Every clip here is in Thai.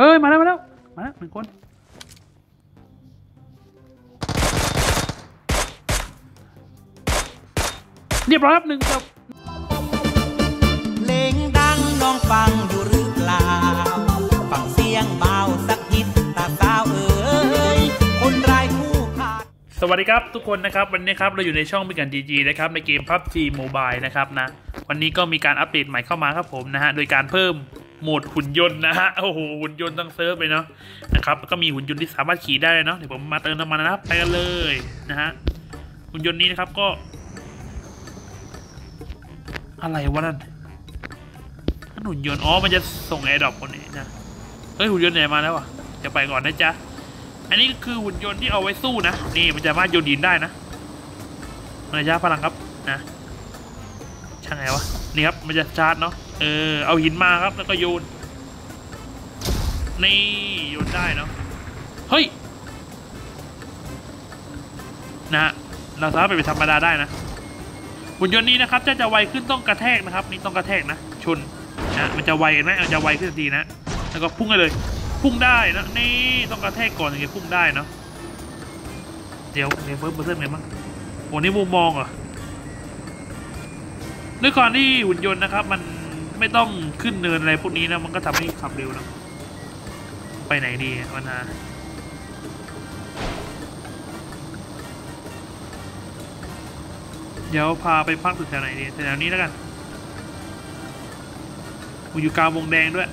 เฮ้ยมาแล้วหนึ่งคนเรียบร้อยครับหนึ่งจบเพลงดังน้องฟังอยู่หรือเปล่าฟังเสียงเบาสักนิดตาสาวเอ๋ยคนไร้คู่ขาดสวัสดีครับทุกคนนะครับวันนี้ครับเราอยู่ในช่องพิกันจีจีนะครับในเกม PUBG Mobile นะครับนะวันนี้ก็มีการอัปเดตใหม่เข้ามาครับผมนะฮะโดยการเพิ่มโหมดหุ่นยนต์นะฮะโอ้โหหุ่นยนต์ต้องเซิร์ฟเลยเนาะนะครับก็มีหุ่นยนต์ที่สามารถขี่ได้เนาะเดี๋ยวผมมาเติมน้ำมันนะครับไปกันเลยนะฮะหุ่นยนต์นี้นะครับก็อะไรวะนั่นหุ่นยนต์อ๋อมันจะส่งแอร์ดรอปคนนี้นะเฮ้ยหุ่นยนต์ไหนมาแล้วอ่ะจะไปก่อนนะจ๊ะอันนี้คือหุ่นยนต์ที่เอาไว้สู้นะนี่มันจะมาโยนดินได้นะระยะพลังครับนะช่างไงวะนี่ครับมันจะชาร์จเนาะเอาหินมาครับแล้วก็โยนนี่โยนได้เนาะเฮ้ยนะเราสามารถไปธรรมดาได้นะหุ่นยนต์นี้นะครับจะไวขึ้นต้องกระแทกนะครับนี่ต้องกระแทกนะชนนะมันจะไวเห็นไหมมันจะไวขึ้นทันทีนะแล้วก็พุ่งได้เลยพุ่งได้นะนี่ต้องกระแทกก่อนถึงจะพุ่งได้เนาะเดี๋ยวเพิ่มไงมั้งโอ้นี่มุมมองเหรอด้วยความที่หุ่นยนต์นะครับมันไม่ต้องขึ้นเนินอะไรพวกนี้นะมันก็ทำให้ขับเร็วนะไปไหนดีวันนาเดี๋ยวพาไปพักสุดแถวไหนดีแถวนี้แล้วกันอยู่กลางวงแดงด้วย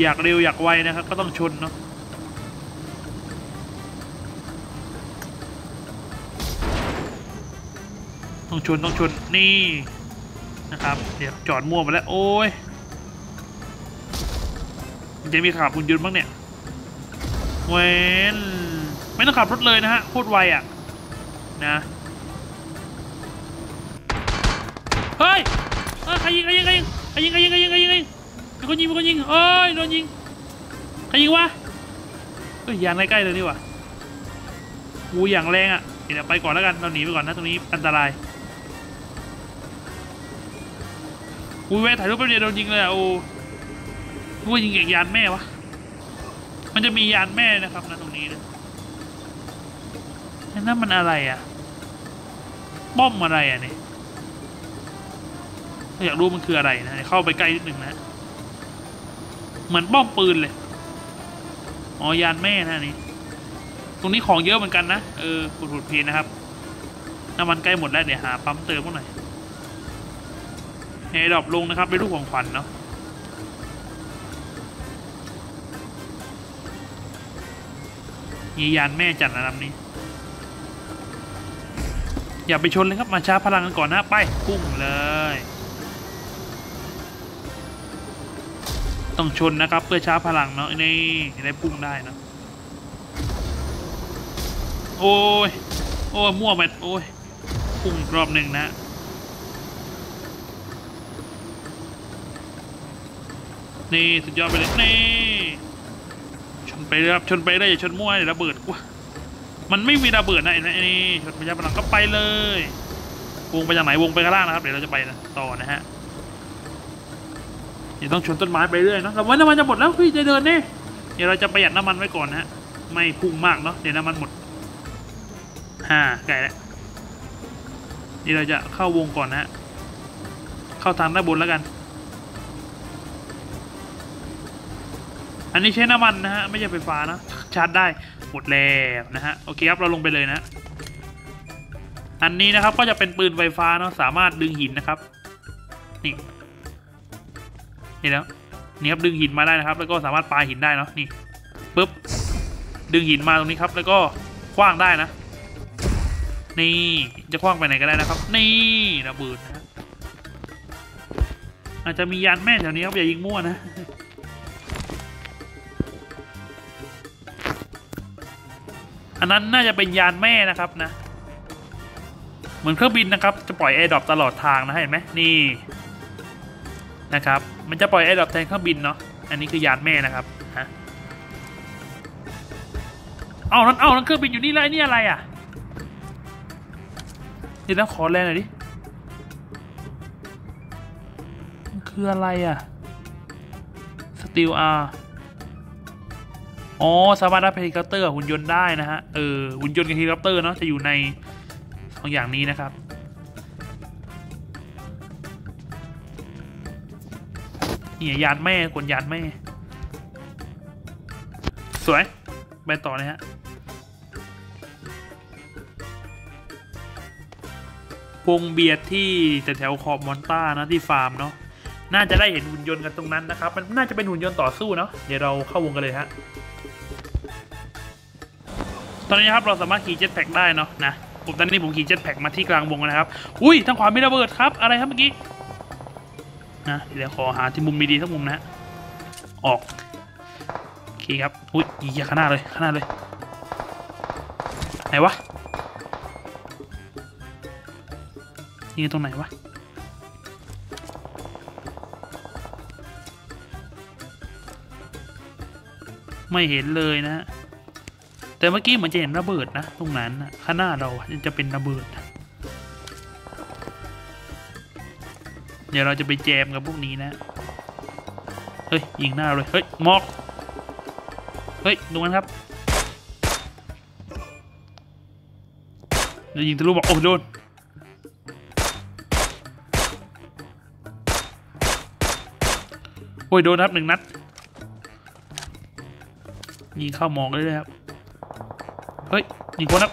อยากเร็วอยากไวนะครับก็ต้องชนเนาะต้องชนนี่นะครับเดี๋ยวจอดมั่วไปแล้วโอ้ยจะมีขับหุ่นยนต์บ้างเนี่ยเวนไม่ต้องขับรถเลยนะฮะพูดไวอ่ะนะเฮ้ยใครยิงใครยิงมีคนยิงเอ้ยโดนยิงใครยิงวะเอ้ยอย่างใกล้ๆเลยนี่วะกูอย่างแรงอ่ะเดี๋ยวไปก่อนแล้วกันเราหนีไปก่อนนะตรงนี้อันตรายกูแวะถ่ายรูปไปเดียวโดนยิงเลยอ่ะโอ้กูยิงเก่งยานแม่วะมันจะมียานแม่นะครับนะตรงนี้นะนั่นมันอะไรอ่ะป้อมอะไรอ่ะเนี่ยอยากรู้มันคืออะไรนะเข้าไปใกล้นิดหนึ่งนะเหมือนป้อมปืนเลยอ๋อยานแม่นะนี่ตรงนี้ของเยอะเหมือนกันนะขุดเพลินนะครับน้ำมันใกล้หมดแล้วเดี๋ยวหาปั๊มเติมพวกหน่อยให้ดรอปลงนะครับเป็นรูปของขวัญเนาะมียานแม่จัดนะลำนี้อย่าไปชนเลยครับมาช้าพลังกันก่อนนะไปพุ่งเลยต้องชนนะครับเพื่อช้าพลังเนาะนี่ได้พุ่งได้นะโอ้ยโอ้ยมั่วไปโอ้ยพุ่งรอบหนึ่งนะนี่สุดยอดไปเลยนี่ชนไปเลยครับชนไปเลยอย่าชนมั่วเดี๋ยวระเบิดกว่ามันไม่มีระเบิดนะนี่ชนพยายามพลังก็ไปเลยวงไปจากไหนวงไปข้างล่างนะครับเดี๋ยวเราจะไปต่อนะฮะเดี๋ยวต้องชนต้นไม้ไปเรื่อยเนาะแต่ว่าน้ำมันจะหมดแล้วพี่จะเดินเนี่ยเดี๋ยวเราจะประหยัดน้ำมันไว้ก่อนนะฮะไม่พุ่งมากเนาะเดี๋ยวน้ำมันหมดไกลแล้วนี่เราจะเข้าวงก่อนนะเข้าทางด้านบนแล้วกันอันนี้ใช้น้ำมันนะฮะไม่ใช่ไฟฟ้านะชาร์จได้หมดแล้วนะฮะโอเคครับเราลงไปเลยนะอันนี้นะครับก็จะเป็นปืนไฟฟ้าเนาะสามารถดึงหินนะครับนี่แล้วนี่ครับดึงหินมาได้นะครับแล้วก็สามารถปาหินได้เนาะนี่ปึ๊บดึงหินมาตรงนี้ครับแล้วก็คว้างได้นะนี่จะคว้างไปไหนก็ได้นะครับนี่ระเบิดนะอาจจะมียานแม่แถวนี้ครับอย่ายิงมั่วนะอันนั้นน่าจะเป็นยานแม่นะครับนะเหมือนเครื่องบินนะครับจะปล่อยแอร์ดรอปตลอดทางนะเห็นไหมนี่นะครับมันจะปล่อยแอร์ดรอปแทนเครื่องบินเนาะอันนี้คือยานแม่นะครับฮะเอานั้นเครื่องบินอยู่นี่แล้วนี่อะไรอ่ะเดี๋ยวนะขอแรงหน่อยดิ คืออะไรอ่ะสตีลอาร์อ๋อสามารถรับเฮลิคอปเตอร์หุ่นยนต์ได้นะฮะหุ่นยนต์กับเฮลิคอปเตอร์เนาะจะอยู่ในสองอย่างนี้นะครับเนี่ยยานแม่กดยานแม่สวยไปต่อเลยฮะวงเบียดที่แถวขอบมอนต้านะที่ฟาร์มเนาะน่าจะได้เห็นหุ่นยนต์กันตรงนั้นนะครับมันน่าจะเป็นหุ่นยนต์ต่อสู้เนาะเดี๋ยวเราเข้าวงกันเลยฮะตอนนี้ครับเราสามารถขี่เจ็ตแพ็กได้เนาะนะผมตอนนี้ผมขี่เจ็ตแพ็กมาที่กลางวงนะครับอุ้ยทางขวามีระเบิดครับอะไรครับเมื่อกี้นะเดี๋ยวขอหาที่มุมดีๆสักมุมนะออกโอเคครับอุ้ยอย่าข้างหน้าเลยข้างหน้าเลยไหนวะนี่ตรงไหนวะไม่เห็นเลยนะแต่เมื่อกี้เหมือนจะเห็นระเบิดนะตรงนั้นนะข้างหน้าเราจะเป็นระเบิดเดี๋ยวเราจะไปแจมกับพวกนี้นะเฮ้ยยิงหน้าเลยเฮ้ยมอกเฮ้ยดูมันครับเดี๋ยวยิงทะลุบอกโอ้โดนโดนครับหนึ่งนัดยิงเข้าหมอกเลยนะครับเฮ้ยยิงคนครับ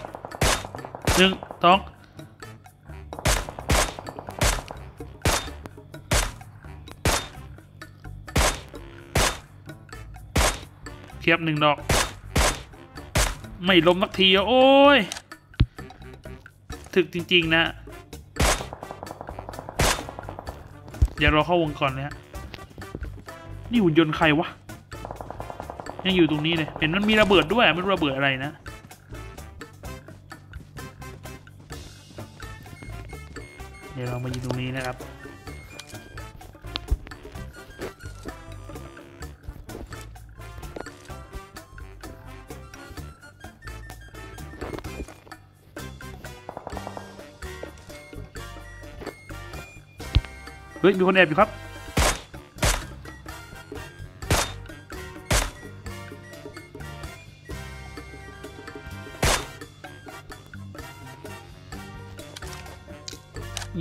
หนึ่งสองเขียบหนึ่งดอกไม่ล้มสักทีโอ้ยถึกจริงๆนะอย่ารอเข้าวงก่อนเลยฮะนี่หุ่นยนต์ใครวะยังอยู่ตรงนี้เลยเห็นมันมีระเบิดด้วยมันระเบิดอะไรนะเดี๋ยวเรามายิงตรงนี้นะครับเฮ้ยมีคนแอบอยู่ครับ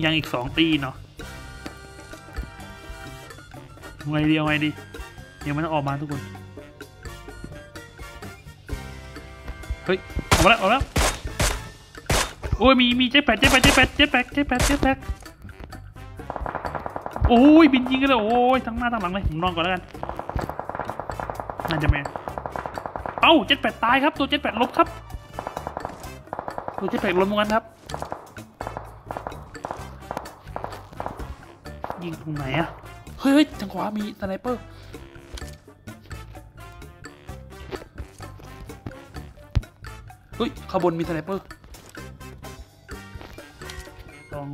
ยังอีก2ตีเนาะไงเดียวไงดีเดี๋ยวมันออกมาทุกคนเฮ้ยออกมาแล้วออกแล้วโอ้ยมีเจ็ตแพ็กโอ้ยบินยิงกันเลยโอ้ยทั้งหน้าทั้งหลังเลยผมนอนก่อนแล้วกันน่าจะไม่เอ้าเจ็ตแพ็กตายครับตัวเจ็ตแพ็กลบครับตัวเจ็ตแพ็กลบเหมือนกันครับยิงตรงไหนอะเฮ้ยทางขวามีสไนเปอร์เฮ้ยข้างบนมีสไนเปอร์ระวัง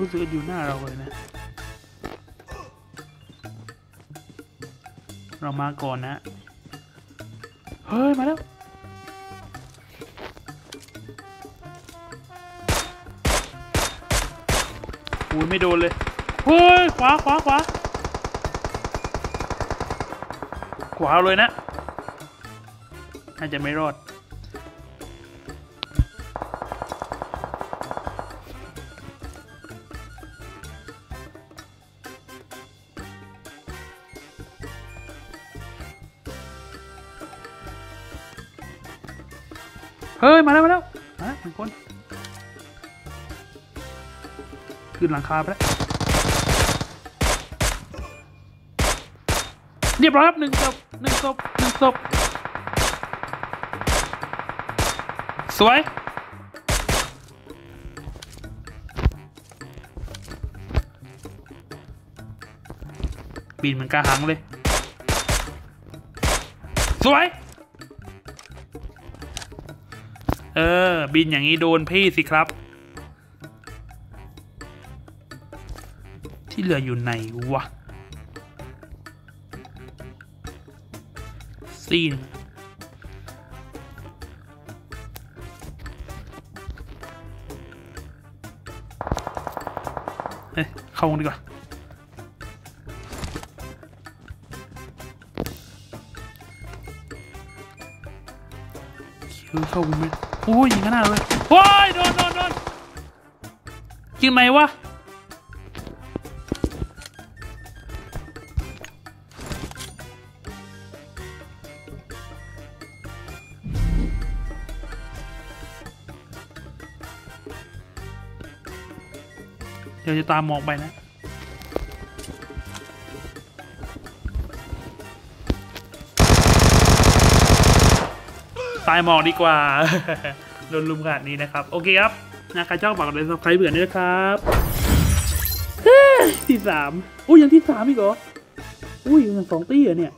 รู้สึกอยู่หน้าเราเลยนะเรามาก่อนนะเฮ้ยมาแล้วโอ้ยไม่โดนเลยเฮ้ยขวาเลยนะน่าจะไม่รอดเฮ้ยมาแล้วนะหนึ่งคนขึ้นหลังคาไปแล้วเรียบร้อยครับหนึ่งศพสวยบินเหมือนกระหังเลยสวยบินอย่างนี้โดนพี่สิครับที่เหลืออยู่ไหนวะซีน เข้าวงดีกว่าคิวเข้าวงไม่โอ้ยยิงข้างหน้าเลยโอ้ยโดนยิงไหมวะเดี๋ยวจะตามมองไปนะตายมองดีกว่าโดนลุมขนาดนี้นะครับโอเคครับนะใครชอบฝากกดไลค์ Subscribe เบื่อด้วยนะครับที่ 3อุ้ยยังที่ 3อีกเหรออุ้ยยัง2 ตี้เหรอเนี่ย